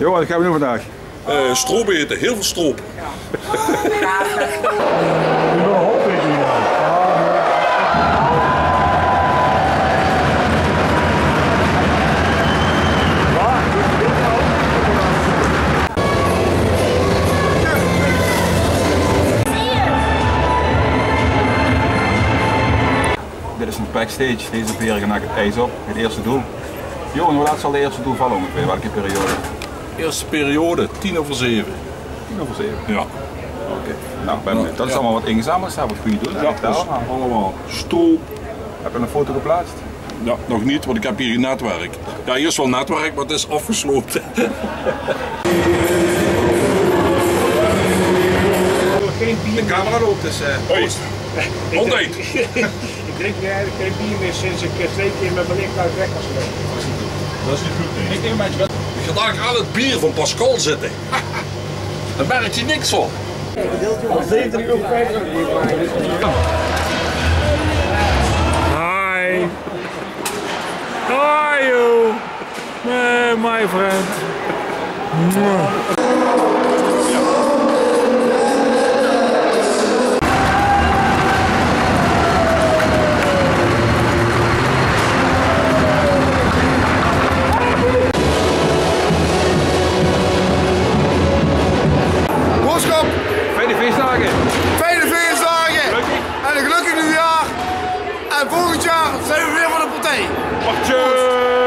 Jo, wat gaan we doen vandaag? Stroop eten, heel veel stroop. Dit is een backstage, deze peren gaan naar het ijs op, het eerste doel. Johan, hoe laat zal de eerste doel vallen ongeveer? Welke periode? Eerste periode, 10 over 7. 10 over 7? Ja. Oké. Okay. Nou, dat is allemaal wat ingezameld, staat wat goede doel. Ja, dat is allemaal stroop. Heb je een foto geplaatst? Ja, nog niet, want ik heb hier netwerk. Ja, hier is wel netwerk, maar het is afgesloten. De camera loopt dus. Altijd! Ik drink nu eigenlijk geen bier meer sinds ik 2 keer met mijn licht uit weg was geweest. Dat is niet goed, nee. Ik neem mijn je gaat eigenlijk aan het bier van Pascal zitten. Daar merk je niks van. Al 70 uur 50 bier. Hi. How are you? Hey, my friend. Volgend jaar zijn we weer van de partij. Partij!